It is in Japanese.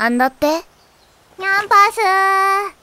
なんだって？ニャンパス。